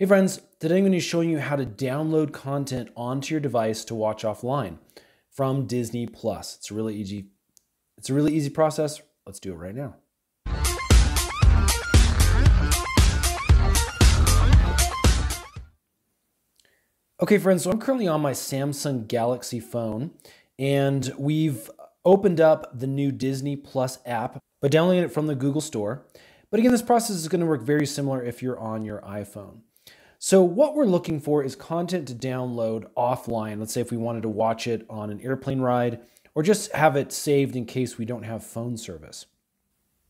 Hey friends, today I'm going to be showing you how to download content onto your device to watch offline from Disney Plus. It's a really easy process. Let's do it right now. Okay friends, so I'm currently on my Samsung Galaxy phone and we've opened up the new Disney Plus app by downloading it from the Google Store. But again, this process is going to work very similar if you're on your iPhone. So what we're looking for is content to download offline. Let's say if we wanted to watch it on an airplane ride or just have it saved in case we don't have phone service.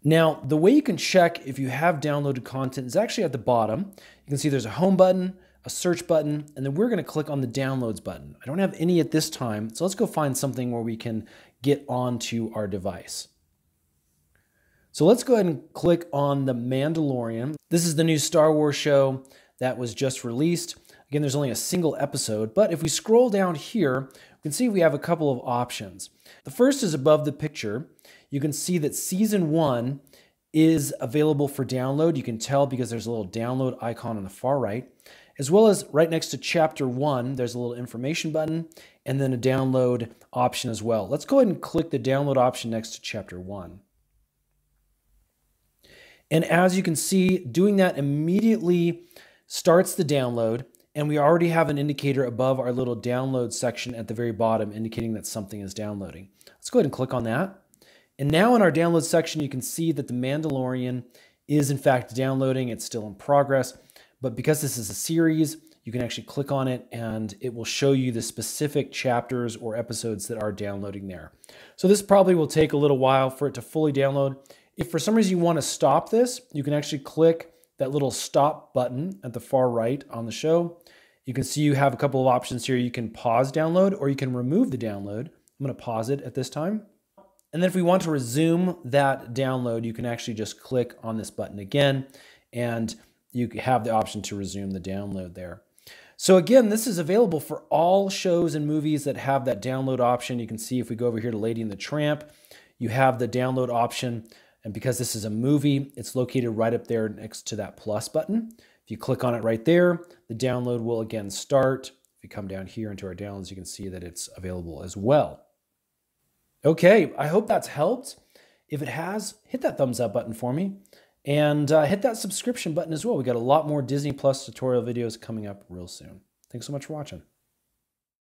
Now, the way you can check if you have downloaded content is actually at the bottom. You can see there's a home button, a search button, and then we're going to click on the downloads button. I don't have any at this time, so let's go find something where we can get onto our device. So let's go ahead and click on The Mandalorian. This is the new Star Wars show that was just released. Again, there's only a single episode, but if we scroll down here, we can see we have a couple of options. The first is above the picture. You can see that season 1 is available for download. You can tell because there's a little download icon on the far right, as well as right next to chapter 1, there's a little information button and then a download option as well. Let's go ahead and click the download option next to chapter 1. And as you can see, doing that immediately starts the download, and we already have an indicator above our little download section at the very bottom indicating that something is downloading. Let's go ahead and click on that. And now in our download section, you can see that The Mandalorian is in fact downloading. It's still in progress, but because this is a series, you can actually click on it and it will show you the specific chapters or episodes that are downloading there. So this probably will take a little while for it to fully download. If for some reason you want to stop this, you can actually click that little stop button at the far right on the show. You can see you have a couple of options here. You can pause download or you can remove the download. I'm going to pause it at this time. And then if we want to resume that download, you can actually just click on this button again, and you have the option to resume the download there. So again, this is available for all shows and movies that have that download option. You can see if we go over here to Lady and the Tramp, you have the download option. And because this is a movie, it's located right up there next to that plus button. If you click on it right there, the download will again start. If you come down here into our downloads, you can see that it's available as well. Okay, I hope that's helped. If it has, hit that thumbs up button for me and hit that subscription button as well. We got a lot more Disney Plus tutorial videos coming up real soon. Thanks so much for watching.